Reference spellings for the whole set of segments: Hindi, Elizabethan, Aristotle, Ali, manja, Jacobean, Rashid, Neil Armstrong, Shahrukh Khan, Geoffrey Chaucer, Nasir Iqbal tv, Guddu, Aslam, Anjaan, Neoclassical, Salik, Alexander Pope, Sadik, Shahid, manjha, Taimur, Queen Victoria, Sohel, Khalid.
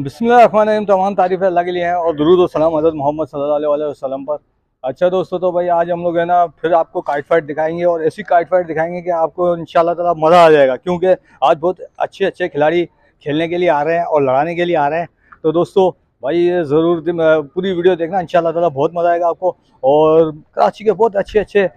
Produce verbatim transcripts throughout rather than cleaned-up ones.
बिस्मिल्लाहिर्रहमानिर्रहीम। तमाम तारीफ़ अल्लाह के लिए हैं और दुरूद और सलाम हज़रत मोहम्मद सल्लल्लाहु अलैहि वसल्लम पर। अच्छा दोस्तों, तो भाई आज हम लोग है ना फिर आपको काइट फाइट दिखाएंगे और ऐसी काइट फाइट दिखाएंगे कि आपको इंशाल्लाह ताला मज़ा आ जाएगा, क्योंकि आज बहुत अच्छे अच्छे खिलाड़ी खेलने के लिए आ रहे हैं और लड़ाने के लिए आ रहे हैं। तो दोस्तों भाई ज़रूर पूरी वीडियो देखना, इंशाल्लाह ताला बहुत मज़ा आएगा आपको। और कराची के बहुत अच्छे अच्छे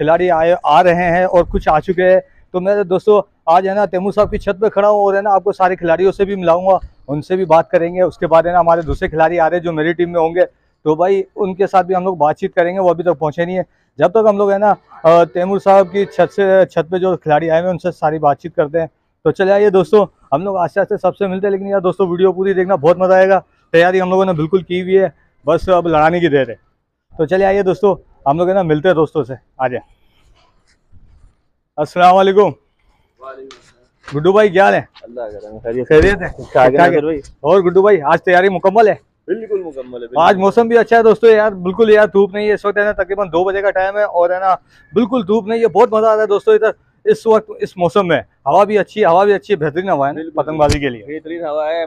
खिलाड़ी आए आ रहे हैं और कुछ आ चुके हैं। तो मैं दोस्तों आज है ना तैमूर साहब की छत पे खड़ा हूँ और है ना आपको सारे खिलाड़ियों से भी मिलाऊंगा, उनसे भी बात करेंगे। उसके बाद है ना हमारे दूसरे खिलाड़ी आ रहे हैं जो मेरी टीम में होंगे, तो भाई उनके साथ भी हम लोग बातचीत करेंगे। वो अभी तक पहुँचे नहीं है। जब तक हम लोग है ना तैमूर साहब की छत से छत पे जो खिलाड़ी आए हैं उनसे सारी बातचीत करते हैं। तो चले आइए दोस्तों, हम लोग आस्ते आस्ते सबसे मिलते हैं। लेकिन यार दोस्तों वीडियो पूरी देखना, बहुत मज़ा आएगा। तैयारी हम लोगों ने बिल्कुल की हुई है, बस अब लड़ाने की देर है। तो चले आइए दोस्तों, हम लोग है ना मिलते हैं दोस्तों से। आ जाए। अस्सलाम वालेकुम गुड्डू भाई, क्या हाल है? अल्लाह खैरियत है। और गुड्डू भाई आज तैयारी मुकम्मल है? बिल्कुल मुकम्मल है। आज मौसम भी अच्छा है दोस्तों यार, बिल्कुल यार धूप नहीं है इस वक्त है ना, तकरीबन दो बजे का टाइम है और है ना बिल्कुल धूप नहीं है। बहुत मजा आ रहा है दोस्तों इधर इस वक्त इस मौसम में। हवा भी अच्छी है, हवा भी अच्छी है, बेहतरीन हवा है पतंगबाजी के लिए, बेहतरीन हवा है।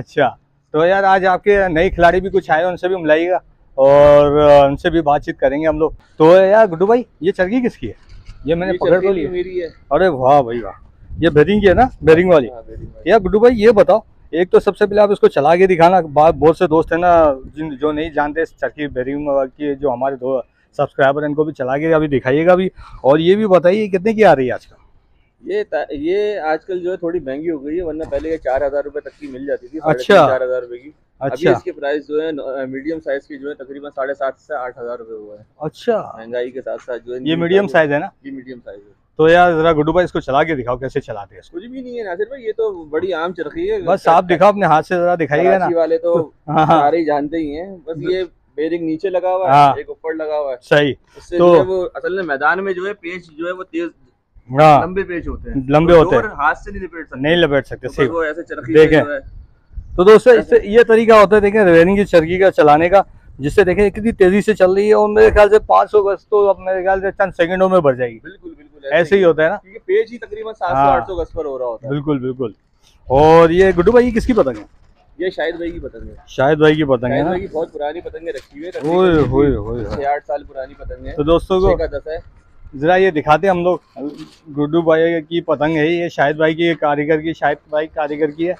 अच्छा तो यार आज आपके नए खिलाड़ी भी कुछ आए, उनसे भी मिलाइएगा और उनसे भी बातचीत करेंगे हम लोग। तो यार गुड्डू भाई ये चरखी किसकी है? ये मैंने पकड़ तो ली है। अरे वाह भाई वाह, ये बेरिंग की है ना, बेरिंग वाली। यार गुड्डू भाई ये बताओ, एक तो सबसे पहले आप इसको चला के दिखाना। बहुत से दोस्त है ना जिन जो नहीं जानते इस चरखी बेरिंग की, जो हमारे दो सब्सक्राइबर हैं इनको भी चला के अभी दिखाइएगा भी। और ये भी बताइए कितने की आ रही है आजकल? ये ये आजकल जो है थोड़ी महंगी हो गई है, वरना पहले चार हजार रुपए तक की मिल जाती थी। अच्छा, चार हजार रुपए की। अच्छा, इसकी प्राइस जो है मीडियम साइज की जो है तकरीबन साढ़े सात से आठ हजार रूपए हुआ है। अच्छा, महंगाई के साथ साथ जो है ये मीडियम साइज है ना, ये मीडियम साइज है। तो यार जरा गुड्डू भाई इसको चला के दिखाओ कैसे चलाते हैं। कुछ भी नहीं है नासिर भाई, ये तो बड़ी आम चरखी है। बस आप दिखाओ अपने हाथ से, जरा दिखाइएगा ना। वाले तो सारे जानते ही है, बस ये बेरिंग नीचे लगा हुआ है, एक ऊपर लगा हुआ है। सही, तो वो असल में मैदान में जो है पेच जो है वो तेज लंबे पेच होते हैं, लंबे होते हैं, हाथ से नहीं लपेट सकते, नहीं लपेट सकते वो ऐसे चरखी देखें। तो दोस्तों इससे ये तरीका होता है देखें रेवरिंग की चरखी का चलाने का, जिससे देखें कितनी तेजी से चल रही है और मेरे ख्याल से पाँच सौ गज तो अब मेरे ख्याल से चंद सेकंडों में बढ़ जाएगी। बिल्कुल बिल्कुल ऐसे ही होता है ना, क्योंकि पेज ही तकरीबन सात सौ आठ सौ गज पर हो रहा होता है। बिल्कुल बिल्कुल। और ये गुड्डू भाई किसकी पतंग है? ये शाहिद भाई की पतंग है। शाहिद भाई की पतंग है ना, बहुत पुरानी पतंगे रखी हुई है, छह आठ साल पुरानी पतंग है। तो दोस्तों जरा ये दिखाते हैं हम लोग, गुड्डू भाई की पतंग है ये, शाहिद भाई की कारीगर की, शाहिद भाई कारीगर की है।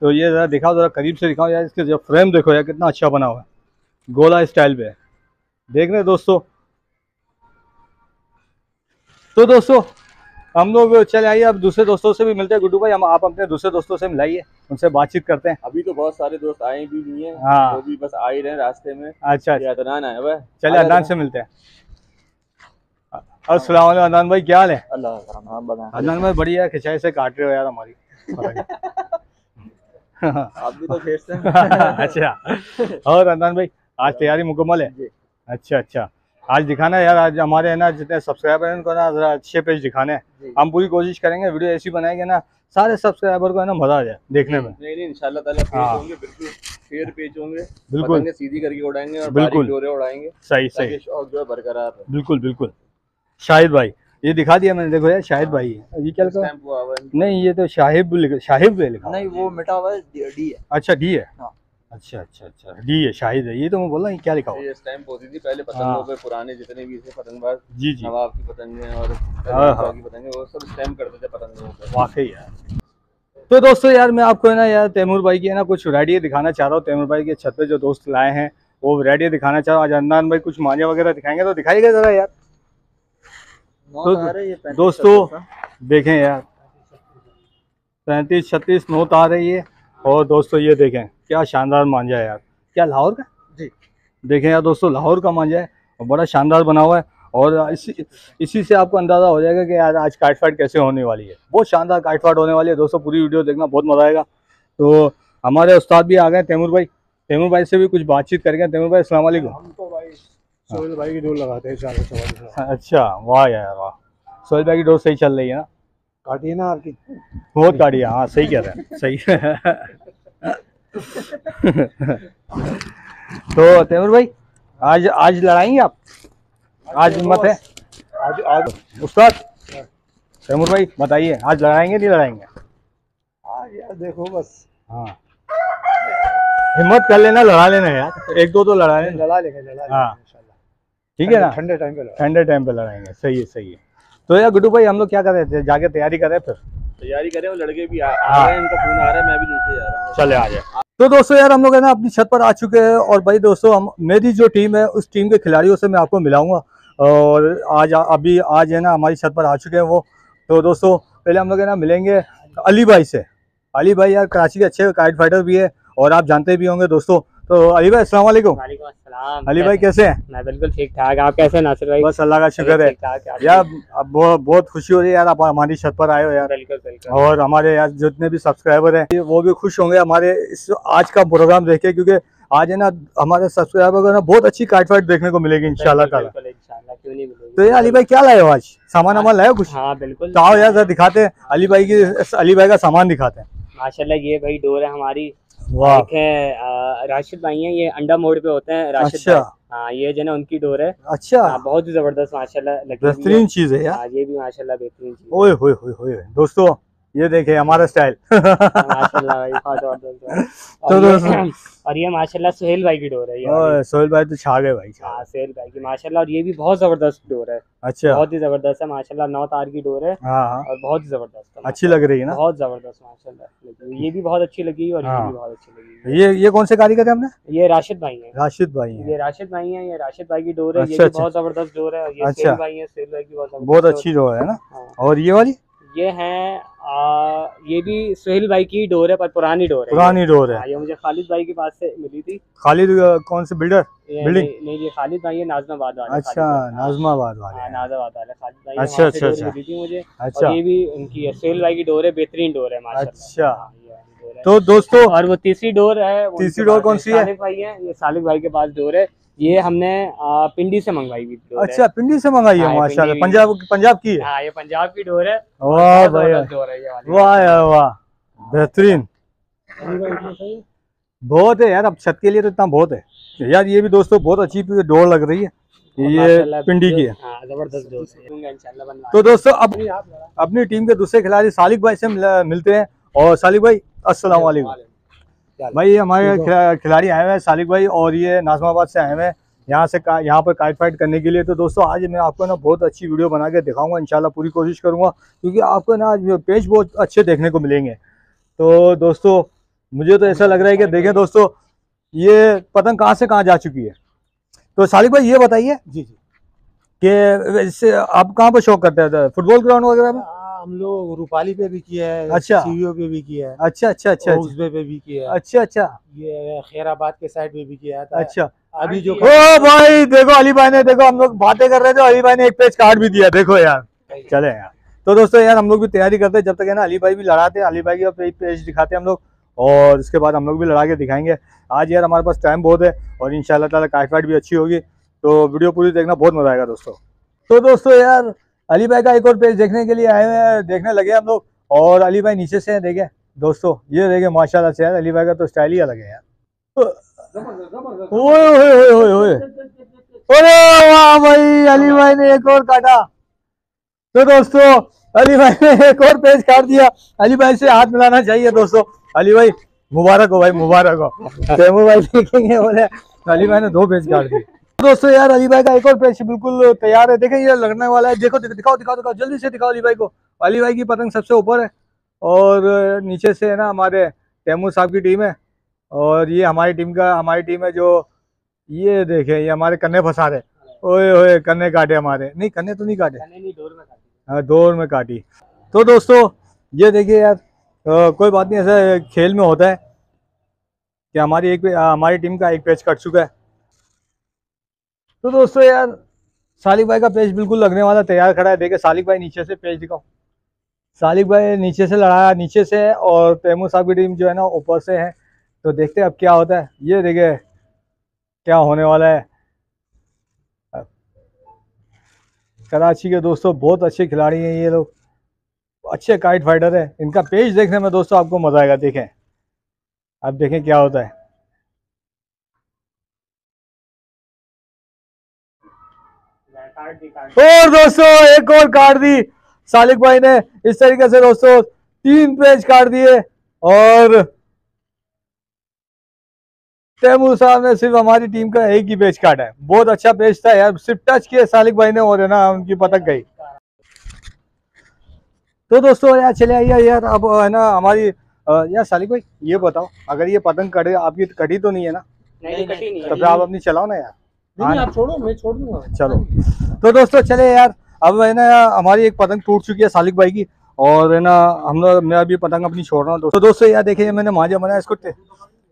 तो ये जरा दिखाओ, जरा करीब से दिखाओ यार, इसके जो फ्रेम देखो यार कितना अच्छा बना हुआ है, गोला स्टाइल पे है, देख रहे हैं दोस्तों। तो दोस्तों हम लोग चले आइए अब दूसरे दोस्तों से भी मिलते हैं। गुड्डू भाई हम आप अपने दूसरे दोस्तों से मिलाइए, उनसे बातचीत करते हैं। अभी तो बहुत सारे दोस्त आए भी नहीं है। हाँ, वो भी बस आ ही रहे रास्ते में। अच्छा, अदनान आया हुआ है, चले अदनान से मिलते हैं। अस्सलाम वालेकुम अदनान भाई, क्या हाल है? अदनान भाई बढ़िया, खिंचाई से काट रहे हो यार हमारी। आप भी तो खेलते हैं। अच्छा, और अदनान भाई आज तैयारी मुकम्मल है? अच्छा अच्छा, आज दिखाना यार, आज हमारे है ना जितने सब्सक्राइबर हैं उनको ना जरा अच्छे पेज दिखाने हैं। हम पूरी कोशिश करेंगे, वीडियो ऐसी बनाएंगे ना सारे सब्सक्राइबर को है ना मजा आ जाए देखने में। नहीं नहीं इंशाल्लाह ताला पेज होंगे, बिल्कुल फेयर पेज होंगे, बिल्कुल सीधी करके उड़ाएंगे और बिल्कुल डोरे उड़ाएंगे। सही सही, शौक जो है बरकरार है। बिल्कुल बिल्कुल। शाहिद भाई ये दिखा दिया मैंने, देखो यार शाहिद भाई ये क्या लिखा हुआ? नहीं ये तो शाहिब शाहिब लिखा नहीं, वो मिटा हुआ डी है। अच्छा डी है। हाँ। अच्छा अच्छा अच्छा डी है, शाहिद है ये, तो मैं बोल रहा हूँ क्या लिखा हुआ? ये स्टैंप होती थी पहले पतंगों पे, पुराने जितने भी थे पतंगबाज, जी जी नवाब की पतंगे और पतंगे वो सब स्टैंप करते थे पतंगों पे। वाकई यार। तो दोस्तों यार मैं आपको है ना यार तैमूर भाई की है ना कुछ वैरायटी दिखाना चाह रहा हूँ। तैमूर भाई के छत पे जो दोस्त लाए हैं वो वैरायटी दिखाना चाह रहा हूँ। आज अंजान भाई कुछ मांझा वगैरह दिखाएंगे, तो दिखाइएगा जरा यार। तो दोस्तों देखें यार पैंतीस छत्तीस नोट आ रही है। और दोस्तों ये देखें क्या शानदार मांझा है यार, क्या लाहौर का जी। देखें यार दोस्तों लाहौर का मांझा है और बड़ा शानदार बना हुआ है। और इसी इसी से आपको अंदाज़ा हो जाएगा कि यार आज काट फाट कैसे होने वाली है। बहुत शानदार काट फाट होने वाली है दोस्तों, पूरी वीडियो देखना, बहुत मज़ा आएगा। तो हमारे उस्ताद भी आ गए तैमूर भाई, तैमूर भाई से भी कुछ बातचीत करेंगे। तैमूर भाई अस्सलाम वालेकुम। सोहेल भाई की डोर लगाते हैं चार सौ। अच्छा वाह यार वाह, सोहेल भाई की डोर सही चल रही है ना, काटी है ना आपकी बहुत काटी है। हाँ सही कह रहे हैं, सही है। तो तैमूर भाई आज आज लड़ाएंगे आप? आज हिम्मत है आज? आज उस्ताद तैमूर भाई बताइए आज लड़ाएंगे नहीं लड़ाएंगे? आज यार देखो बस। हाँ हिम्मत कर लेना, लड़ा लेना यार, एक दो तो लड़ा लेना, लड़ा लेंगे लड़ा लेंगे हाँ ठीक है ना, ठंडे टाइम पे ठंडे टाइम पे लड़ाएंगे। सही है सही है। तो यार गुड्डू भाई हम लोग क्या कर रहे थे, जाके तैयारी कर रहे हैं, फिर तैयारी कर रहे हैं, लड़के भी आ, आ रहे हैं, इनका फोन आ रहा है, मैं भी नीचे जा रहा हूँ, चले आ जाए। तो दोस्तों यार हम लोग है ना अपनी छत पर आ चुके हैं और भाई दोस्तों हम मेरी जो टीम है उस टीम के खिलाड़ियों से मैं आपको मिलाऊंगा और आज अभी आज है ना हमारी छत पर आ चुके हैं वो। तो दोस्तों पहले हम लोग है ना मिलेंगे अली भाई से। अली भाई यार कराची के अच्छे काइट फाइटर भी है और आप जानते भी होंगे दोस्तों। तो अली भाई अस्सलाम वालेकुम। वालेकुम अस्सलाम। अली भाई कैसे हैं? मैं बिल्कुल ठीक ठाक, आप कैसे हैं नासिर भाई? बस अल्लाह का शुक्र है यार। अब बहुत बहुत खुशी हो रही है यार आप हमारी छत पर आए हो यार। बिल्कुल बिल्कुल। और हमारे यार जितने भी सब्सक्राइबर हैं वो भी खुश होंगे हमारे इस आज का प्रोग्राम देख के, क्योंकि आज है ना हमारे सब्सक्राइबर को ना बहुत अच्छी काट फाइट देखने को मिलेगी इंशाल्लाह ताला। क्यों नहीं मिलेगी। तो यार अली भाई क्या लाए हो आज, सामान वामान लाए हो कुछ? हाँ बिल्कुल। तो यार जरा दिखाते हैं अली भाई की, अली भाई का सामान दिखाते हैं। माशाल्लाह ये भाई डोर है हमारी, वाह राशिद भाई हैं, ये अंडा मोड़ पे होते हैं राशिद। अच्छा। भाई ये जो ना उनकी डोर है। अच्छा आ, बहुत ही जबरदस्त माशाल्लाह बेहतरीन चीज है यार। ये भी माशाल्लाह बेहतरीन चीज। ओए होए होए होए दोस्तों ये देखे हमारा स्टाइल माशाल्लाह भाई। हाँ तो दोस्तों और ये माशाल्लाह सोहेल भाई की डोर है। ओए सोहेल भाई तो छा गए भाई। हां सोहेल भाई की माशाल्लाह। और ये भी बहुत जबरदस्त डोर है। अच्छा बहुत ही जबरदस्त है माशाल्लाह, नौ तार की डोर है और बहुत ही जबरदस्त, अच्छी लग रही है ना, बहुत जबरदस्त माशाल्लाह। ये भी बहुत अच्छी लगी और ये भी बहुत अच्छी लगी। ये ये कौन से कारीगर है हमने? ये राशिद भाई है। राशिद भाई ये राशिद भाई है, ये राशिद भाई की डोर है, ये बहुत जबरदस्त डोर है। ये सोहेल भाई है, सोहेल भाई की बहुत बहुत अच्छी डोर है ना। और ये वाली ये है आ, ये भी सोहेल भाई की डोर है पर पुरानी डोर है। पुरानी डोर है। आ, ये मुझे खालिद भाई के पास से मिली थी। खालिद कौन से बिल्डर बिल्डिंग? नहीं, नहीं ये खालिद भाई है नाजमाबाद वाले। अच्छा नाजमाबाद वाले, नाजमाबाद वाले खालिद भाई। अच्छा अच्छा अच्छा मिली थी मुझे। अच्छा ये भी उनकी सोहेल भाई की डोर है, बेहतरीन डोर है माशाल्लाह। अच्छा तो दोस्तों और वो तीसरी डोर है, तीसरी डोर कौन सी है? सालिक भाई है, ये सालिक भाई के पास डोर है, ये हमने पिंडी से मंगवाई हुई। अच्छा पिंडी से मंगाई है माशाल्लाह, पंजाब पंजाब की है। हाँ ये पंजाब की डोर है। वाह भैया वाह यार वाह बेहतरीन, बहुत है यार। अब छत के लिए तो इतना बहुत है यार। ये भी दोस्तों बहुत अच्छी डोर लग रही है, ये पिंडी की है जबरदस्त डोर। तो दोस्तों अब अपनी टीम के दूसरे खिलाड़ी सालिक भाई से मिलते हैं। और सालिक भाई अस्सलाम वालेकुम भाई। ये हमारे खिलाड़ी आए हुए हैं सालिक भाई और ये नाजमाबाद से आए हुए हैं यहाँ से यहाँ पर काइट फाइट करने के लिए। तो दोस्तों आज मैं आपको ना बहुत अच्छी वीडियो बना के दिखाऊंगा इंशाल्लाह, पूरी कोशिश करूंगा क्योंकि आपको ना आज पेज बहुत अच्छे देखने को मिलेंगे। तो दोस्तों मुझे तो ऐसा लग रहा है कि देखें दोस्तों ये पतंग कहाँ से कहाँ जा चुकी है। तो सालिक भाई ये बताइए जी जी कि इससे आप कहाँ पर शौक करते हैं, फुटबॉल ग्राउंड वगैरह में? हम लोग रूपाली पे भी किया है। अच्छा सीओ पे भी किया है। अच्छा अच्छा अच्छा उसबे पे भी किया है। अच्छा अच्छा ये खैराबाद के साइड पे भी किया है। अच्छा अभी जो ओ भाई देखो अली भाई ने, देखो हम लोग बातें कर रहे थे, अली भाई ने एक पेज कार्ड भी दिया, देखो यार चले यार। तो दोस्तों यार हम लोग भी तैयारी करते हैं, जब तक है ना अली भाई भी लड़ाते हैं, अली भाई की पेज दिखाते हैं हम लोग और उसके बाद हम लोग भी लड़ा के दिखाएंगे। आज यार हमारे पास टाइम बहुत है और इंशाल्लाह ताला काइट फाइट भी अच्छी होगी, तो वीडियो पूरी देखना, बहुत मजा आएगा दोस्तों। तो दोस्तों यार अली भाई का एक और पेज देखने के लिए आए हैं, देखने लगे हम लोग। और अली भाई नीचे से देखे दोस्तों, ये देखे माशाल्लाह से यार अली भाई का तो स्टाइल ही अलग है यार। ओए ओए ओए ओए ओए अरे वाह भाई अली भाई ने एक और काटा। तो दोस्तों अली भाई ने एक और पेज काट दिया, अली भाई से हाथ मिलाना चाहिए दोस्तों। अली भाई मुबारक हो भाई, मुबारक हो। तैमूर भाई देखेंगे बोले अली भाई ने दो पेज काट दिए। दोस्तों यार अली भाई का एक और पेज बिल्कुल तैयार है, देखें ये लगने वाला है। देखो देखो दिखाओ दिखाओ दिखाओ जल्दी से दिखाओ अली भाई को। अली भाई की पतंग सबसे ऊपर है और नीचे से है ना हमारे तैमूर साहब की टीम है और ये हमारी टीम का हमारी टीम है जो ये देखें ये हमारे कन्ने फंसा रहे। ओए ओए कन्ने काटे हमारे, नहीं कन्ने तो नहीं काटे, डोर में काटी। तो दोस्तों ये देखिए यार आ, कोई बात नहीं, ऐसा खेल में होता है कि हमारी एक हमारी टीम का एक पेज कट चुका है। तो दोस्तों यार सालिक भाई का पेज बिल्कुल लगने वाला तैयार खड़ा है, देखे सालिक भाई नीचे से पेज दिखाओ। सालिक भाई नीचे से लड़ाया, नीचे से है और तैमूर साहब की टीम जो है ना ऊपर से है। तो देखते हैं अब क्या होता है, ये देखे क्या होने वाला है। कराची के दोस्तों बहुत अच्छे खिलाड़ी हैं ये लोग, अच्छे काइट फाइटर हैं, इनका पेज देखने में दोस्तों आपको मजा आएगा। देखें अब देखें क्या होता है। और दोस्तों एक और काट दी सालिक भाई ने। इस तरीके से दोस्तों तीन पेज काट दिए और तैमूर साहब ने सिर्फ हमारी टीम का एक ही पेज काटा है, बहुत अच्छा पेज था यार, सिर्फ टच किया सालिक भाई ने और है ना उनकी पतक गई। तो दोस्तों यार चले आइए यार, अब है ना हमारी यार सालिक भाई ये बताओ, अगर ये पतंग कटे आपकी कटी तो नहीं है ना? नहीं कटी नहीं, तब आप अपनी चलाओ ना यार। नहीं आप छोड़ो, मैं छोड़ दूंगा। चलो तो दोस्तों चले यार, अब है ना हमारी एक पतंग टूट चुकी है सालिक भाई की और है ना हम लोग, मैं अभी पतंग अपनी छोड़ रहा हूँ दोस्तों। दोस्तों यार देखिए मैंने माजा बनाया, इसको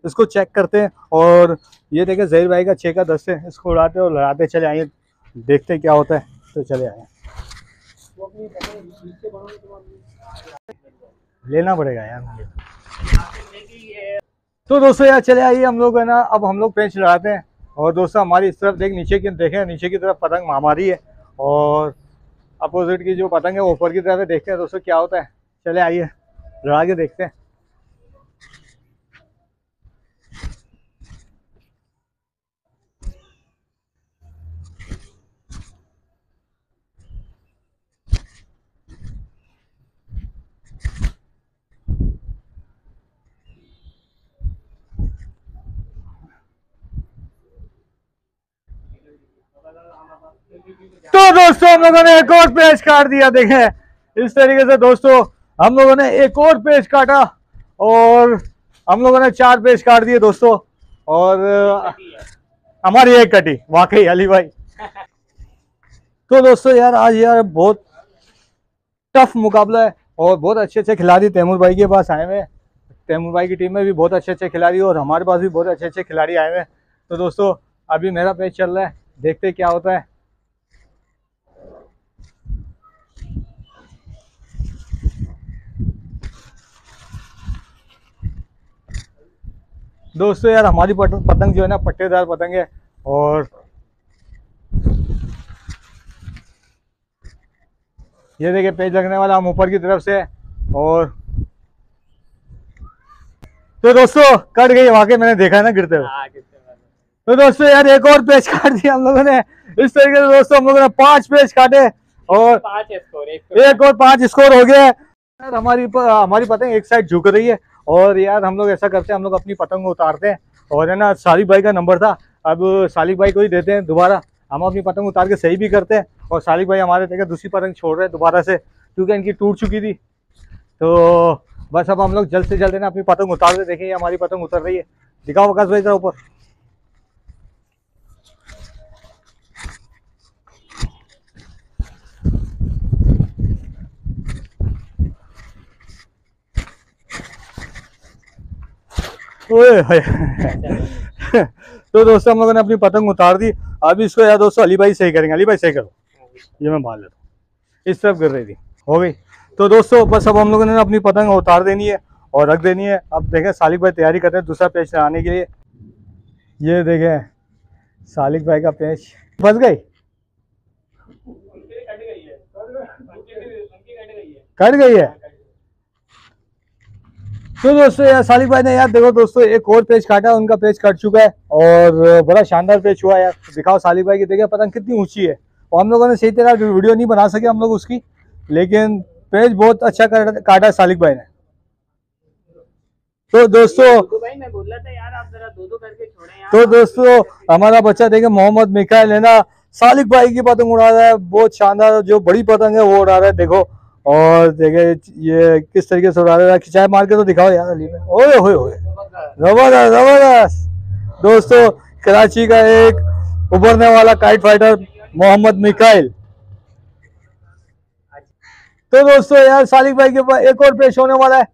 इसको चेक करते हैं और ये देखे जहीर भाई का छः का दस से इसको उड़ाते और लड़ाते चले आइए, देखते क्या होता है। तो चले आए, लेना पड़ेगा यार मुझे। तो दोस्तों यार चले आइए, हम लोग है ना अब हम लोग पेंच लड़ाते हैं और दोस्तों हमारी इस तरफ देख नीचे की देखें, नीचे की तरफ पतंग हमारी है और अपोजिट की जो पतंग है ऊपर की तरफ है। देखते हैं दोस्तों क्या होता है, चले आइए लड़ा के देखते हैं। तो दोस्तों हम लोगों ने एक और पेज काट दिया, देखें इस तरीके से दोस्तों हम लोगों ने एक और पेज काटा और हम लोगों ने चार पेज काट दिए दोस्तों और हमारी एक कटी। वाकई अली भाई। तो दोस्तों यार आज यार बहुत टफ मुकाबला है और बहुत अच्छे अच्छे खिलाड़ी तैमूर भाई के पास आए हुए हैं, तैमूर भाई की टीम में भी बहुत अच्छे अच्छे खिलाड़ी और हमारे पास भी बहुत अच्छे अच्छे खिलाड़ी आए हुए हैं। तो दोस्तों अभी मेरा पेज चल रहा है, देखते क्या होता है। दोस्तों यार हमारी पतंग जो है ना पट्टेदार पतंग है और ये देखिए पेज लगने वाला हम ऊपर की तरफ से और तो दोस्तों कट गई, वाकई मैंने देखा ना गिरते हुए। तो दोस्तों यार एक और पेज काट दिया हम लोगों ने, इस तरीके से दोस्तों हम लोगों ने पांच पेज काटे और पांच स्कोर, एक और पांच स्कोर हो गया। यार हमारी हमारी पतंग एक साइड झुक रही है और यार हम लोग ऐसा करते हैं, हम लोग अपनी पतंग को उतारते हैं और है ना सालिक भाई का नंबर था, अब सालिक भाई को ही देते हैं दोबारा। हम अपनी पतंग उतार के सही भी करते हैं और सालिक भाई हमारे जगह दूसरी पतंग छोड़ रहे हैं दोबारा से, क्योंकि इनकी टूट चुकी थी। तो बस अब हम लोग जल्द से जल्द ना अपनी पतंग उतार के देखें, हमारी पतंग उतर रही है, दिखाओ आकाश भाई का ऊपर। तो दोस्तों हम लोगों ने अपनी पतंग उतार दी, अभी इसको यार दोस्तों अली भाई सही करेंगे। अली भाई सही करो, ये मैं मार लेता हूँ, इस तरफ गिर रही थी, हो गई। तो दोस्तों बस अब हम लोगों ने अपनी पतंग उतार देनी है और रख देनी है। अब देखें सालिक भाई तैयारी करते हैं दूसरा पेच लगाने के लिए। ये देखें सालिक भाई का पेच फंस गई, कट गई है। तो दोस्तों यार सालिक भाई ने यार देखो दोस्तों एक और पेज काटा, उनका पेज कट चुका है और बड़ा शानदार पेज हुआ यार। दिखाओ सालिक भाई की, देखिए पतंग कितनी ऊंची है और हम लोगों ने सही तरह वीडियो नहीं बना सके हम लोग उसकी, लेकिन पेज बहुत अच्छा काटा सालिक भाई ने। तो दोस्तों तो दोस्तों हमारा बच्चा देखे मोहम्मद मिकाइल है ना सालिक भाई की पतंग उड़ा रहा है, बहुत शानदार जो बड़ी पतंग है वो उड़ा रहा है। देखो और देखे ये किस तरीके से उड़ा रहा है, खिंचाई मार के तो दिखाओ यार अली में, ओए होए होए जबरदस्त जबरदस्त। दोस्तों कराची का एक उभरने वाला काइट फाइटर मोहम्मद मिकाइल। तो दोस्तों यार सालिक भाई के पास एक और पेश होने वाला है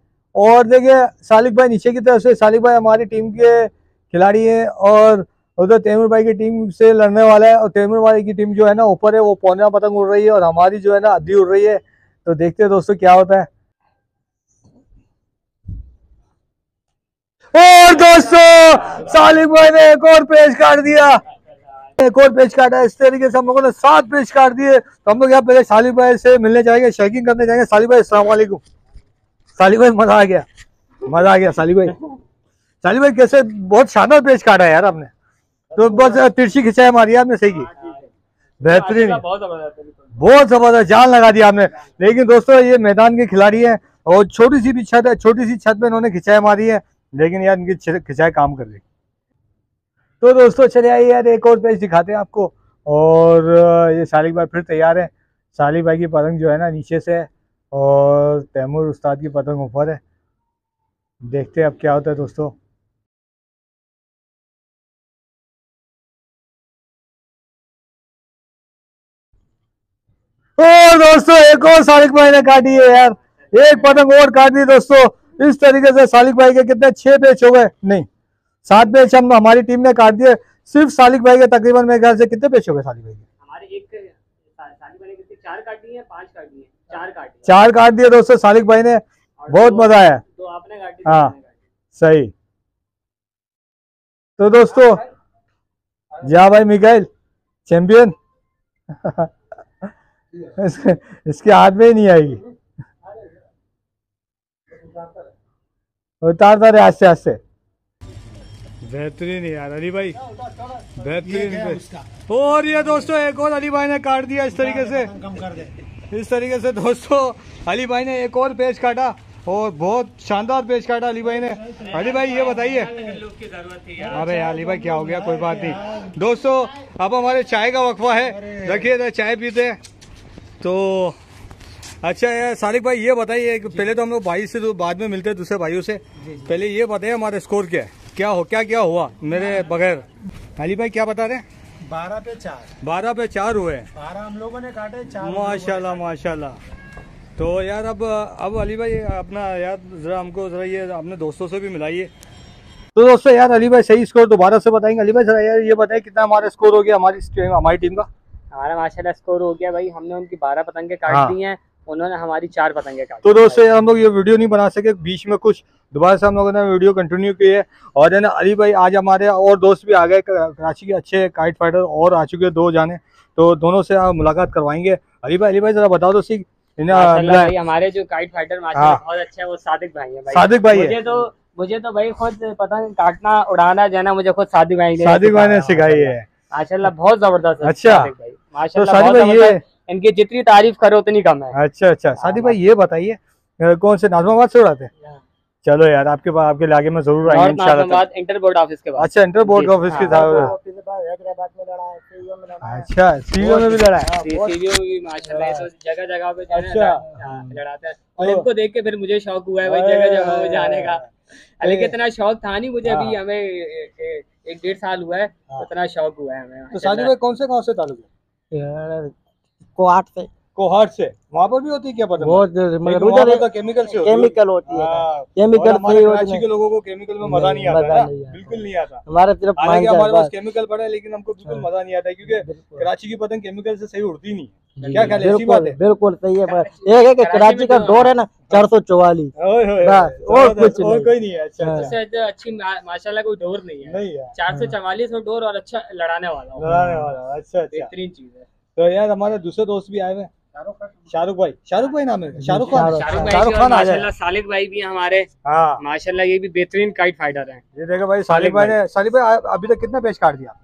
और देखिए सालिक भाई नीचे की तरफ से, सालिक भाई हमारी टीम के खिलाड़ी है और उधर तैमूर भाई की टीम से लड़ने वाला है और तैमूर भाई की टीम जो है ना ऊपर है, वो पौना पतंग उड़ रही है और हमारी जो है ना अद्धी उड़ रही है। तो देखते हैं दोस्तों क्या होता है। और दोस्तों सालिक भाई ने एक और पेज काट दिया, एक और पेज काटा। इस तरीके से हम लोगों ने सात पेज काट दिए। तो हम लोग यहाँ पहले सालिक भाई से मिलने जाएंगे, शेकिंग करने जाएंगे। सालिक भाई अस्सलाम वालेकुम। सालिक भाई मजा आ गया, मजा आ गया सालिक भाई। सालिक भाई कैसे, बहुत शानदार पेज काटा है यार आपने, तो बस तिरछी खिंचाई मारी आपने, सही की, बेहतरीन, बहुत जबरदस्त, जान लगा दिया आपने। लेकिन दोस्तों ये मैदान के खिलाड़ी हैं और छोटी सी भी छत है, छोटी सी छत में इन्होंने खिंचाई मारी है, लेकिन यार इनकी खिंचाई काम कर रही। तो दोस्तों चले आइए यार, एक और पेज दिखाते हैं आपको। और ये सालिक भाई फिर तैयार है। सालिक भाई की पतंग जो है ना नीचे से है और तैमूर उस्ताद की पतंग ऊपर है। देखते हैं अब क्या होता है दोस्तों। और दोस्तों एक और सालिक भाई ने काटी है यार, एक पतंग और काट दी दोस्तों। इस तरीके से सालिक भाई के कितने छह पेच हो गए, नहीं सात पेच हम हमारी टीम ने काट दिए। सिर्फ सालिक भाई के तकरीबन मेरे ख्याल से कितने पेच हो गए सालिक भाई के, हमारे एक सालिक भाई ने चार काट दिए, पांच काट दिए, चार काट दिए, चार काट दिए दोस्तों सालिक भाई ने। बहुत मजा आया। हाँ सही। तो दोस्तों जा भाई मिकाइल चैंपियन इसके हाथ में ही नहीं आएगी, उतारता रहे आस्ते आस्ते। बेहतरीन यार अली भाई, बेहतरीन। और ये दोस्तों एक और अली भाई ने काट दिया इस तरीके से, कम कर दे इस तरीके से। दोस्तों अली भाई ने एक और पेच काटा और बहुत शानदार पेच काटा अली भाई ने। अली भाई ये बताइए, अरे यार अली भाई क्या हो गया, कोई बात नहीं। दोस्तों अब हमारे चाय का वक्फा है, रखिए चाय पीते। तो अच्छा यार सालिक भाई ये बताइए, पहले तो हम लोग भाई से तो बाद में मिलते हैं दूसरे भाइयों से, पहले ये बताइए हमारा स्कोर क्या है, क्या हो क्या क्या हुआ मेरे बगैर। अली भाई क्या बता रहे हैं, बारह पे चार, बारह पे चार हुए, बारह हम लोगों ने काटे, चार माशाल्लाह माशाल्लाह। तो यार अब अब अली भाई अपना यार जरा हमको जरा ये अपने दोस्तों से भी मिलाइए। तो दोस्तों यार अली भाई सही स्कोर दोबारा से बताएंगे। अली भाई जरा यार ये बताइए कितना हमारा स्कोर हो गया हमारी हमारी टीम का। हमारा माशाल्लाह स्कोर हो गया भाई, हमने उनकी बारह पतंगे काट हाँ। दी हैं, उन्होंने हमारी चार पतंगे काटी। तो दोस्तों हम लोग ये वीडियो नहीं बना सके बीच में, कुछ दोबारा से हम लोगों ने वीडियो कंटिन्यू की है। और है ना अली भाई आज हमारे और दोस्त भी आ गए कराची के, अच्छे काइट फाइटर और आ चुके दो जाने, तो दोनों से हम मुलाकात करवाएंगे। अली भाई अली भाई जरा बता दो सी भाई, हमारे जो काइट फाइटर बहुत अच्छे है वो सादिक भाई है। सादिक भाई मुझे तो मुझे तो भाई खुद पतंग काटना उड़ाना जाना मुझे खुद सादिक भाई सादिक भाई ने सिखाई है माशाल्लाह, बहुत जबरदस्त। अच्छा माशाल्लाह सादिक भाई ये इनकी जितनी तारीफ करो उतनी कम है। अच्छा अच्छा सादिक भाई ये बताइए कौन से नाजिमाबाद से उड़ाते हैं? चलो यार आपके पास आपके लागे में जरूर आएंगे इंशाल्लाह, इंटर बोर्ड ऑफिस के पास। अच्छा इंटर बोर्ड ऑफिस के पास। अच्छा सीओ में भी लड़ा है, सीओ भी माशाल्लाह जगह जगह पे लड़ाते हैं। और इनको देख के फिर मुझे शौक हुआ है भाई जगह जगह पे जाने का, लेकिन इतना शौक था नहीं मुझे, अभी हमें एक डेढ़ साल हुआ है इतना शौक हुआ है हमें। तो सादिक भाई कौन से गाँव से ताल्लुक है? कोहाट से। कोहाट से वहाँ पर भी होती है क्या पतंग? बहुत मगर उधर केमिकल से केमिकल होती है, केमिकल कराची के लोगों को केमिकल में मजा नहीं आता, बिल्कुल नहीं आता। हमारे तरफ हमारे पास केमिकल पड़ा है लेकिन हमको बिल्कुल मजा नहीं आता, क्योंकि कराची की पतंग केमिकल से सही उड़ती नहीं है। क्या ख्याल है? बिल्कुल बिल्कुल सही है। एक है कि कराची का दौर है ना चार सौ चौवालीस, और कुछ और कोई नहीं है। अच्छा अच्छी माशाल्लाह कोई दौर नहीं है, चार सौ चवालीस और दौर और अच्छा लड़ाने वाला लड़ाने वाला। अच्छा बेहतरीन चीज है। तो यार हमारे दूसरे दोस्त भी आए हुए, शाहरुख भाई, शाहरुख भाई नाम है, शाहरुख खान, शाहरुख खान माशाल्लाह। सालिक भाई भी हमारे हाँ माशाल्लाह, ये भी बेहतरीन काइट फाइटर हैं। ये देखो भाई सालिक भाई ने, सालिक भाई अभी तक कितना पेच काट दिया?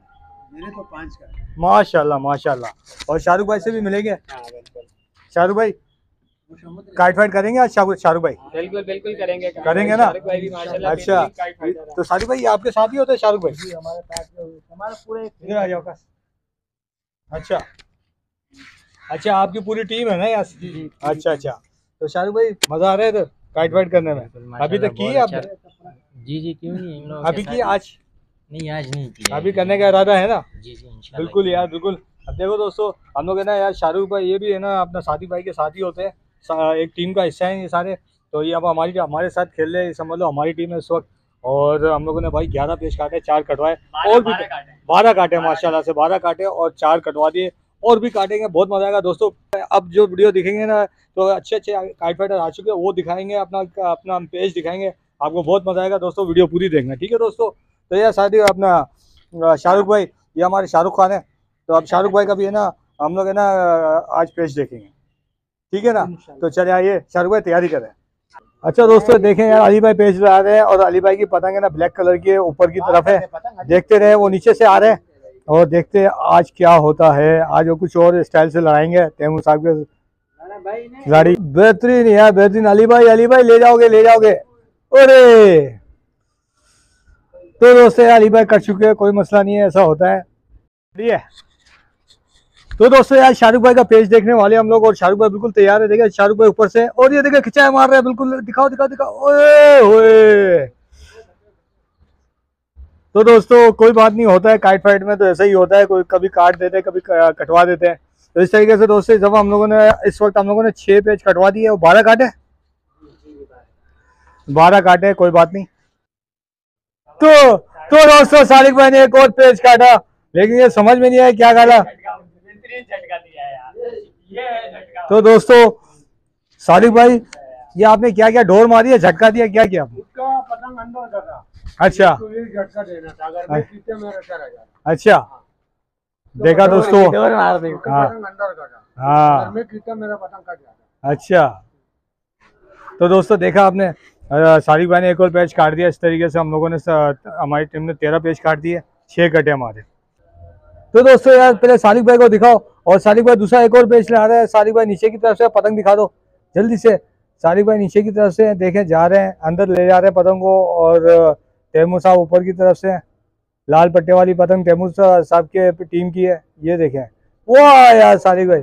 मैंने तो पांच काट। माशाल्लाह माशाल्लाह। और शाहरुख भाई से भी मिलेंगे, शाहरुख भाई काइट फाइट करेंगे आज शाहरुख भाई? बिल्कुल बिल्कुल करेंगे करेंगे ना। अच्छा तो शाहरुख भाई आपके साथ ही होते हैं शाहरुख भाई? हमारे साथ, हमारा पूरे। अच्छा अच्छा आपकी पूरी टीम है ना यार? अच्छा अच्छा। तो शाहरुख भाई मजा आ रहा है इधर काइट वाइट करने में? अभी तक की है आपने? जी जी क्यों नहीं, अभी की आज नहीं, आज नहीं की, अभी करने का इरादा है ना? जी जी इंशाल्लाह बिल्कुल यार बिल्कुल। अब देखो दोस्तों हम लोग है ना यार शाहरुख भाई ये भी है ना अपना साथी भाई के साथ ही होते हैं, एक टीम का हिस्सा है ये सारे। तो ये अब हमारी हमारे साथ खेल रहे हैं, समझ लो हमारी टीम है इस वक्त। और हम लोगों ने भाई ग्यारह पेच काटे, चार कटवाए और भी बारह काटे माशाल्लाह से, बारह काटे और चार कटवा दिए, और भी काटेंगे, बहुत मजा आएगा दोस्तों। अब जो वीडियो दिखेंगे ना तो अच्छे अच्छे काइट फाइटर आ चुके हैं, वो दिखाएंगे अपना अपना पेज दिखाएंगे, आपको बहुत मजा आएगा दोस्तों। वीडियो पूरी देखना ठीक है दोस्तों। तो यार साथ ही अपना शाहरुख भाई ये हमारे शाहरुख खान है, तो अब शाहरुख भाई का भी है ना हम लोग है ना आज पेज देखेंगे ठीक है ना। तो चले आइए शाहरुख भाई तैयारी करें। अच्छा दोस्तों देखें यार अली भाई पेज ला रहे हैं, और अली भाई की पतंग है ना ब्लैक कलर की ऊपर की तरफ है, देखते रहे वो नीचे से आ रहे हैं और देखते हैं आज क्या होता है। आज वो कुछ और स्टाइल से लड़ाएंगे तैमूर साहब के खिलाड़ी। बेहतरीन यार बेहतरीन। अली भाई अली भाई ले जाओगे ले जाओगे। अरे तो दोस्तों यार रिबाई कर चुके हैं, कोई मसला नहीं है, ऐसा होता है। ठीक है तो दोस्तों यार शाहरुख भाई का पेज देखने वाले हम लोग, और शाहरुख भाई बिल्कुल तैयार है। देखिए शाहरुख भाई ऊपर से, और ये देखिए खिंचाए मार रहे हैं बिल्कुल, दिखाओ दिखाओ दिखाओ, ओए ओए। तो दोस्तों कोई बात नहीं, होता है काइट फाइट में तो ऐसा ही होता है, कोई कभी काट देते हैं, कभी कटवा देते हैं। तो इस तरीके से दोस्तों जब हम लोगों ने इस वक्त हम लोगों ने छः पेज कटवा दिए, वो बारह काटे बारह काटे कोई बात नहीं। तो तो दोस्तों सालिक भाई ने एक और पेज काटा, लेकिन ये समझ में नहीं आया क्या काटा। तो दोस्तों सादिक भाई ये आपने क्या क्या ढोर मारी है, झटका दिया क्या क्या आपने? पतंग अंडा होता था। अच्छा झटका देना था, अगर मैं पीछे में रहता रहा। अच्छा तो देखा दोस्तों ढोर मार दी, पतंग अंडा होता था। हां मैं पीछे मेरा पतंग कट गया। अच्छा तो दोस्तों देखा आपने सादिक भाई ने एक और पेज काट दिया। इस तरीके से हम लोगों ने, हमारी टीम ने तेरह पेज काट दिए, छह कटे हमारे। तो दोस्तों यार पहले सादिक भाई को दिखाओ, और सादिक भाई दूसरा एक और पेज ला रहे हैं। सादिक भाई नीचे की तरफ से पतंग दिखा दो जल्दी से। सादिक भाई नीचे की तरफ से देखें जा रहे हैं, अंदर ले जा रहे हैं पतंग को, और तैमूर साहब ऊपर की तरफ से लाल पट्टे वाली पतंग तैमूर साहब के टीम की है, ये देखें। वाह यार सादिक भाई,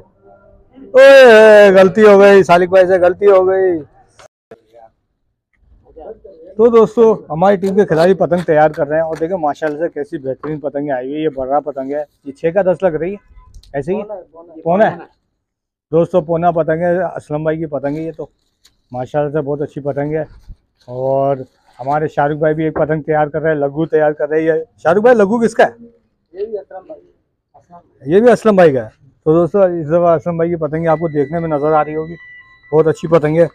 ओए गलती हो गई सादिक भाई से, गलती हो गई। तो दोस्तों हमारी टीम के खिलाड़ी पतंग तैयार कर रहे हैं, और देखो माशाल्लाह से कैसी बेहतरीन पतंगें आई हुई है। ये बड़ा पतंग है, ये छः का दस लग रही है, ऐसे ही पौना है दोस्तों, पौना पतंग है असलम भाई की पतंग है। ये तो माशाल्लाह से बहुत अच्छी पतंग है। और हमारे शाहरुख भाई भी एक पतंग तैयार कर रहे हैं, लघु तैयार कर रही है। शाहरुख भाई लघु किसका है? ये भी असलम भाई का है। तो दोस्तों इस दफ़ा असलम भाई की पतंगें आपको देखने में नज़र आ रही होगी, बहुत अच्छी पतंग है।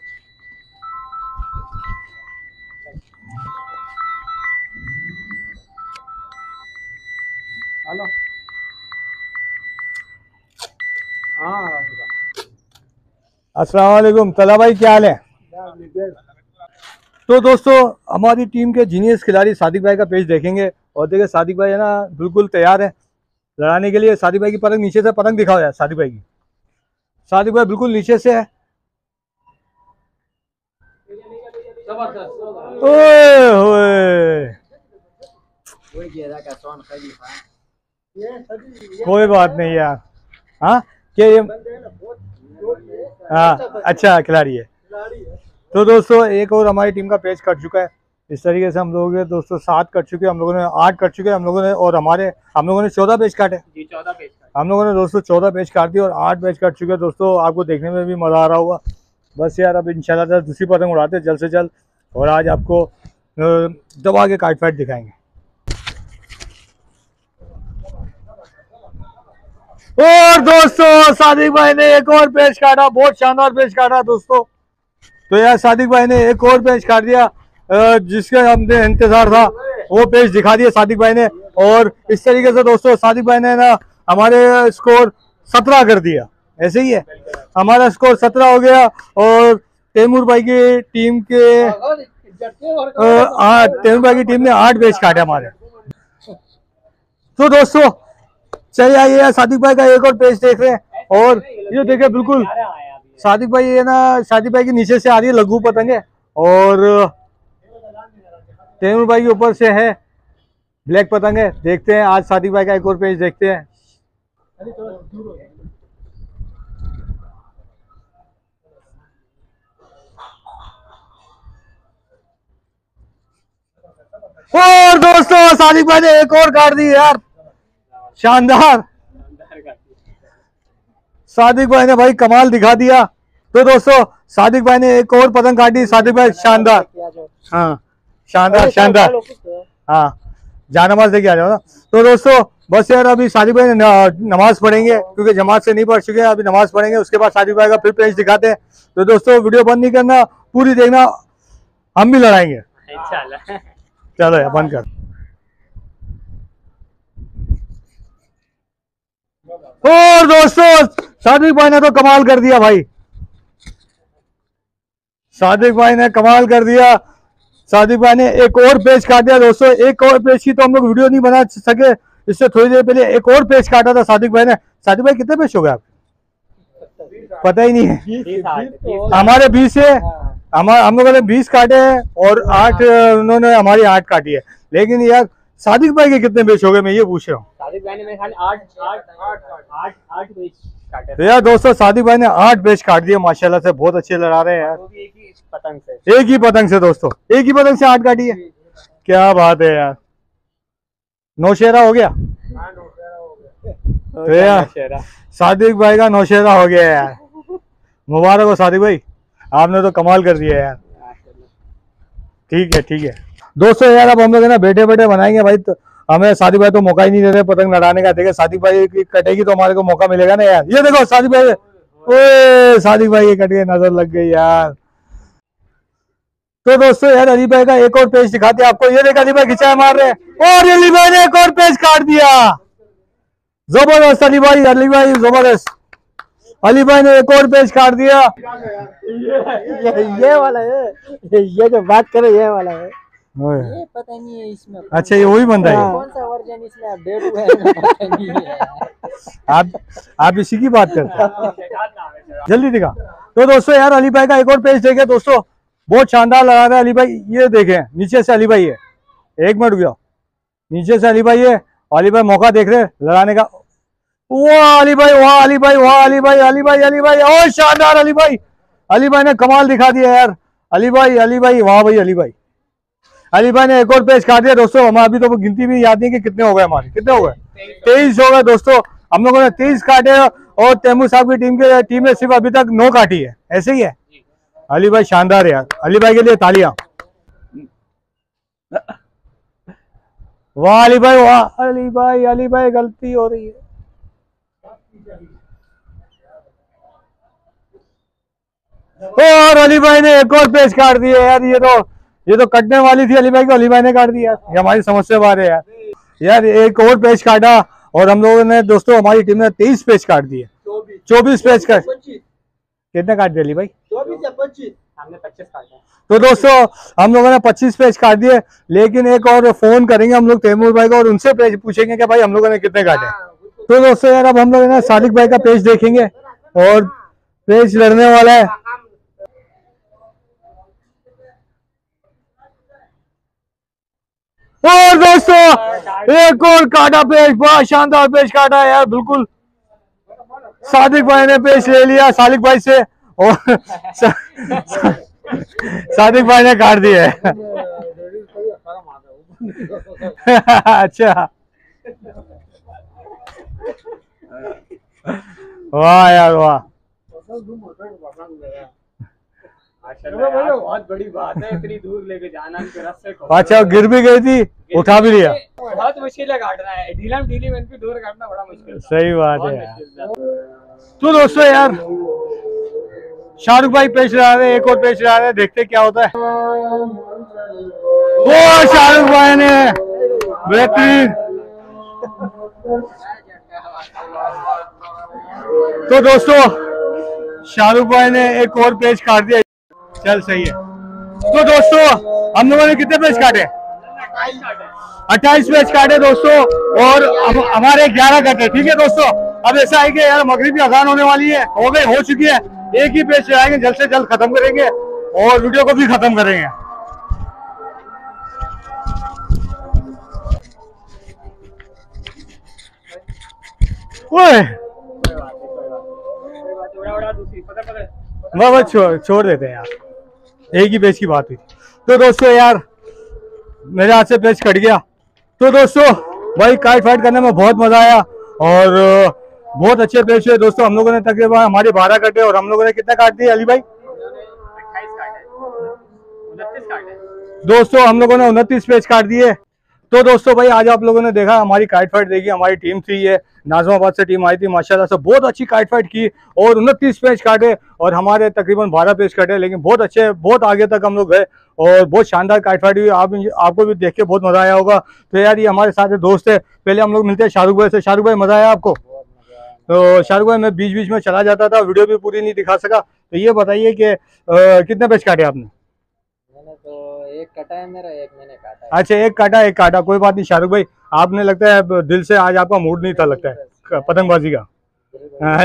अस्सलाम वालेकुम तला भाई, क्या हाल है? तो दोस्तों हमारी टीम के जीनियस खिलाड़ी सादिक भाई का पेज देखेंगे, और देखिए सादिक भाई है ना बिल्कुल तैयार है लड़ाने के लिए। सादिक भाई की पतंग नीचे से पतंग दिखाओ यार, सादिक भाई की। सादिक भाई बिल्कुल नीचे से है। ओए होए कोई बात नहीं यार। हाँ क्या ये हाँ अच्छा खिलाड़ी है। तो दोस्तों एक और हमारी टीम का पेज कट चुका है। इस तरीके से हम लोग दोस्तों सात कट चुके हैं, हम लोगों ने आठ कट चुके हैं हम लोगों ने, और हमारे हम लोगों ने चौदह पेज काटे। चौदह पेज हम लोगों ने दोस्तों चौदह पेज काट दिए, और आठ पेज कट चुके हैं। दोस्तों आपको देखने में भी मज़ा आ रहा होगा। बस यार अब इंशाल्लाह दूसरी पतंग उड़ाते जल्द से जल्द, और आज आपको दबा के काट फाइट दिखाएंगे। और दोस्तों सादिक भाई ने एक और पेज काटा, बहुत शानदार पेज काटा दोस्तों। तो यार सादिक भाई ने एक और पेज काट दिया, जिसका हमने इंतजार था वो पेज दिखा दिया सादिक भाई ने। और इस तरीके से दोस्तों सादिक भाई ने ना हमारे स्कोर सत्रह कर दिया, ऐसे ही है हमारा स्कोर सत्रह हो गया। और तैमूर भाई की टीम के तैमूर भाई की टीम ने आठ पेज काटे हमारे। तो दोस्तों चलिए आइए सादिक भाई का एक और पेज देख रहे हैं, और ये देखे बिल्कुल सादिक भाई ये ना सादिक भाई के नीचे से आ रही है लघु पतंग है, और तैमूर भाई के ऊपर से है ब्लैक पतंग है। देखते हैं आज सादिक भाई का एक और पेज देखते हैं। और दोस्तों सादिक भाई ने एक और काट दी यार, शानदार सादिक भाई ने भाई कमाल दिखा दिया। तो दोस्तों सादिक भाई ने एक और पतंग काटी, सादिक भाई शानदार, हाँ शानदार शानदार, हाँ जा नमाज लेके आ जाओ ना। तो दोस्तों बस यार अभी सादिक भाई नमाज पढ़ेंगे, क्योंकि जमात से नहीं पढ़ चुके हैं, अभी नमाज पढ़ेंगे, उसके बाद सादिक भाई का फिर पेज दिखाते हैं। तो दोस्तों वीडियो बंद नहीं करना, पूरी देखना, हम भी लड़ाएंगे इंशाल्लाह। चलो यार बंद कर। और दोस्तों सादिक भाई ने तो कमाल कर दिया भाई, सादिक भाई ने कमाल कर दिया। सादिक भाई ने एक और पेज काट दिया दोस्तों, एक और पेज की तो हम लोग वीडियो नहीं बना सके, इससे थोड़ी देर पहले एक और पेज काटा था सादिक भाई ने। सादिक भाई कितने पेज हो गए आपके? पता ही नहीं है। हमारे बीस है, हम लोगों ने बीस काटे हैं, और आठ उन्होंने हमारी आठ काटी है। लेकिन यार सादिक भाई के कितने बेच हो गए मैं ये पूछ रहा हूँ। सादिक भाई ने मेरे ख्याल आठ आठ आठ बेच काटे। तो यार दोस्तों सादिक भाई ने आठ बेच काट दिए माशाल्लाह से, बहुत अच्छे लड़ा रहे हैं यार। वो भी एक ही पतंग से, एक ही पतंग से दोस्तों, एक ही पतंग से आठ काटी है, क्या बात है यार। नौशेरा हो गया, तो यार सादिक भाई का नौशेरा हो गया यार। मुबारक हो सादिक भाई, आपने तो कमाल कर दिया यार। ठीक है ठीक है दोस्तों यार, अब हम लोग ना बैठे बैठे बनाएंगे भाई, तो हमें सादिक भाई तो मौका ही नहीं दे रहे पतंग लड़ाने का। देखे सादिक भाई की कटेगी तो हमारे को मौका मिलेगा ना यार। ये देखो सादिक भाई, ओए सादिक भाई ये कट गए, नजर लग गई यार। तो दोस्तों यार अली भाई का एक और पेज दिखाते हैं आपको। ये देखो अली भाई खिंचाए मार रहे हैं और अली भाई ने एक और पेज काट दिया। जबरदस्त अली भाई, अली भाई जबरदस्त, अली भाई ने एक और पेज काट दिया। ये ये वाला है, ये जो बात करे ये वाला है, ये पता नहीं है इसमें। अच्छा ये वही बंदा है, कौन सा वर्जन इसमें अपडेट हुआ है पता नहीं है। आप आप इसी की बात करते हैं, जल्दी दिखा। तो दोस्तों यार अली भाई का एक और पेज देखे दोस्तों, बहुत शानदार लगा रहा है अली भाई। ये देखे नीचे से अली भाई है, एक मिनट रुक जाओ, नीचे से अली भाई है, अली भाई मौका देख रहे लड़ाने का। वाह अली भाई, वाह अली भाई, वाह अली भाई, अली भाई अली भाई, और शानदार अली भाई, अली भाई ने कमाल दिखा दिया यार। अली भाई अली भाई, वाह भाई अली भाई, अली भाई ने एक और पेज काट दिया दोस्तों। हमारे अभी तो गिनती भी याद नहीं कि कितने हो गए हमारे, कितने हो गए, तेईस हो गए दोस्तों। हम लोगों ने तेईस काटे और तैमूर साहब की टीम के टीम ने सिर्फ अभी तक नौ काटी है, ऐसे ही है। अली भाई शानदार यार, अली भाई के लिए तालियां। वाह अली भाई, वाह अली भाई, अली भाई गलती हो रही है। और अली भाई ने एक और पेज काट दिया यार। ये तो ये तो कटने वाली थी अली भाई को, अली भाई ने काट दिया। ये हमारी समझ से बाहर है यार। यार एक और पेज काटा और हम लोगों ने दोस्तों हमारी टीम ने तेईस पेज काट दिए, चौबीस पेज काट। कितने काट दिए अली भाई? चौबीस या पच्चीस। हमने पच्चीस काटा। तो दोस्तों हम लोगों ने पच्चीस पेज काट दिए, लेकिन एक और फोन करेंगे हम लोग तैमूर भाई को और उनसे पेज पूछेंगे कि भाई हम लोगों ने कितने काटे। तो दोस्तों यार अब हम लोग ना सादिक भाई का पेज देखेंगे और पेज लड़ने वाला है। और दोस्तों एक और काटा पेज, बड़ा शानदार पेज काटा है यार। बिल्कुल सादिक भाई ने पेज ले लिया सादिक भाई से और सा, सा, सादिक भाई ने काट दिया है। अच्छा वाह यार वाह, बहुत बड़ी बात है इतनी दूर लेके जाना। अच्छा गिर भी गई थी, उठा भी लिया। बहुत मुश्किल है काटना है, ढीलम ढीली में इनकी दूर काटना बड़ा मुश्किल। सही बात है। तो दोस्तों यार शाहरुख भाई पेश लगा रहे, एक और पेश लगा रहे, देखते क्या होता है। वो शाहरुख भाई ने बेहतरीन। तो दोस्तों शाहरुख भाई ने एक और पेज काट दिया, चल सही है। तो दोस्तों हम लोगों ने कितने पेज काटे? अट्ठाईस पेज काटे दोस्तों, और हमारे ग्यारह कटे। ठीक है दोस्तों, अब ऐसा है कि यार मगरिब की अजान होने वाली है, हो गई हो चुकी है। एक ही पेज चलाएंगे, जल्द से जल्द खत्म करेंगे और वीडियो को भी खत्म करेंगे। वो छोड़ छोड़ देते हैं यार, एक ही पेज की बात हुई। तो दोस्तों यार मेरे हाथ से पेज कट गया। तो दोस्तों भाई काट फाइट करने में बहुत मजा आया और बहुत अच्छे पेज हुए दोस्तों। हम लोगों ने तकरीबन हमारे बारह कटे और हम लोगों ने कितना काट दिए अली भाई? दोस्तों हम लोगों ने उनतीस पेज काट दिए। तो दोस्तों भाई आज आप लोगों ने देखा हमारी काइट फाइट, देखी हमारी टीम थी, ये नाजिमाबाद से टीम आई थी माशाल्लाह से, बहुत अच्छी काइट फाइट की और उनतीस पेज काटे और हमारे तकरीबन बारह पेज काटे, लेकिन बहुत अच्छे, बहुत आगे तक हम लोग गए और बहुत शानदार काइट फाइट हुई। आप आपको भी देख के बहुत मज़ा आया होगा। तो यार ये हमारे साथ दोस्त है, पहले हम लोग मिलते हैं शाहरुख भाई से। शाहरुख भाई मज़ा आया आपको? तो शाहरुख भाई मैं बीच बीच में चला जाता था, वीडियो भी पूरी नहीं दिखा सका। तो ये बताइए कि कितने पेज काटे आपने? एक काटा है मेरा, एक मैंने काटा है। अच्छा एक काटा एक काटा, कोई बात नहीं शाहरुख भाई। आपने लगता है दिल से आज आपका मूड नहीं था, लगता है पतंगबाजी का,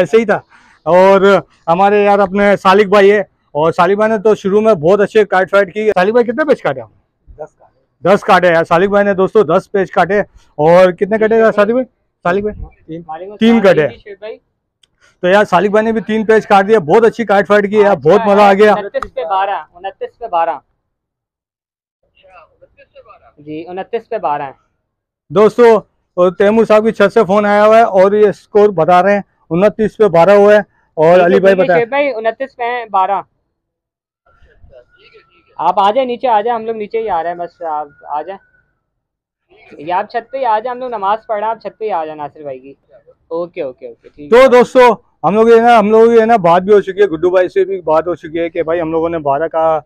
ऐसे ही था। और हमारे यार अपने सालिक भाई है और सालिक भाई ने तो शुरू में बहुत अच्छे काट फाइट की। सालिक भाई कितने पेज काटे आपने? दस दस काटे यार सालिक भाई ने दोस्तों, दस पेज काटे। और कितने कटे यार सादिक भाई? सालिक भाई तीन कटे। तो यार सालिक भाई ने भी तीन पेज काट दिया। बहुत अच्छी काट फाइट की यार, बहुत मजा आ गया। उनतीस पे बारह उनतीस पे बारह जी उनतीस पे बारह दोस्तों। तैमूर साहब की छत से फोन आया हुआ है और ये स्कोर बता रहे हैं उनतीस पे बारह हुआ है। और अली भाई बताए उनतीस पे बारह। आप आ जाए नीचे, आ जाए, हम लोग नीचे ही आ रहे हैं, बस आप आ जाए या आप छत पे ही आ जाए, हम लोग नमाज पढ़ रहे हैं, आप छत पे ही आ जाए नासिर भाई की। ओके ओके ओके ठीक। तो दोस्तों हम लोग ये ना हम लोग ये ना बात भी हो चुकी है, गुड्डू भाई से भी बात हो चुकी है कि भाई हम लोगों ने बारह का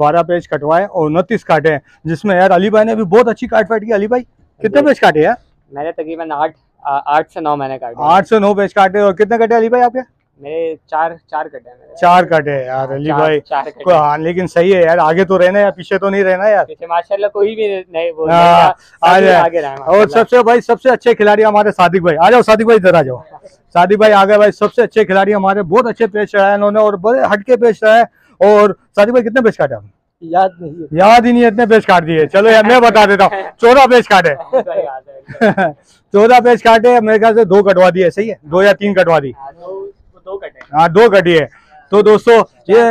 बारह पेज कटवाए और उनतीस काटे, जिसमें यार अली भाई ने भी बहुत अच्छी काट फाट की। अली भाई कितने पेज काटे यार? मैंने तकरीबन आठ आठ से नौ मैंने काटे, आठ से नौ पेज काटे। और कितने कटे अली भाई आपके? मेरे चार चार कटे मेरे। चार कटे यार अली भाई, चार कटे। हाँ लेकिन सही है यार, आगे तो रहना है, पीछे तो नहीं रहना यार। पीछे माशाल्लाह कोई भी नहीं बोल रहा, आज आगे रहा। और सबसे भाई सबसे अच्छे खिलाड़ी हमारे सादिक भाई, आ जाओ सादिक भाई इधर आ जाओ। सादिक भाई आ गए भाई, सबसे अच्छे खिलाड़ी हमारे, बहुत अच्छे पेश चढ़ाए इन्होंने और बड़े हटके पेश चढ़ाए। और सादिक भाई कितने पेश काटे आपने? याद नहीं, याद ही नहीं, इतने पेज काट दिए। चलो यार मैं बता देता हूँ, चौदह पेज काटे चौदह पेज काटे मेरे ख्याल से दो कटवा दिए, सही है, दो या तीन कटवा दी, हाँ दो कटिए। तो दोस्तों ये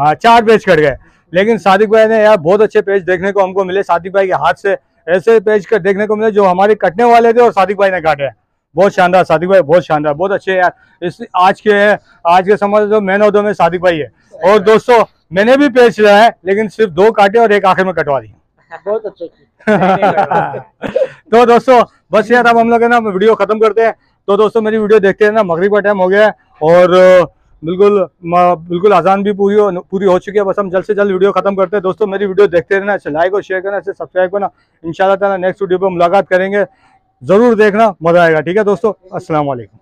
हाँ चार पेज कट गए। लेकिन सादिक भाई ने यार बहुत अच्छे पेज देखने को हमको मिले, सादिक भाई के हाथ से ऐसे पेज कर देखने को मिले जो हमारे कटने वाले थे और सादिक भाई ने काटे। बहुत शानदार सादिक भाई, बहुत शानदार, बहुत अच्छे यार। इस आज के आज के समझ लो man of the match Sadiq भाई है। और दोस्तों मैंने भी पेज चलाया है लेकिन सिर्फ दो काटे और एक आखिर में कटवा दी, बहुत अच्छे। तो दोस्तों बस यार अब हम लोग है ना वीडियो खत्म करते हैं। तो दोस्तों मेरी वीडियो देखते हैं ना, मगरिब का टाइम हो गया है और बिल्कुल बिल्कुल अजान भी पूरी हो पूरी हो चुकी है। बस हम जल्द से जल्द वीडियो खत्म करते हैं। दोस्तों मेरी वीडियो देखते रहना, लाइक और शेयर करना, इसे सब्सक्राइब करना। इंशाल्लाह ताला नेक्स्ट वीडियो पर मुलाकात करेंगे, ज़रूर देखना, मज़ा आएगा। ठीक है दोस्तों, अस्सलाम वालेकुम।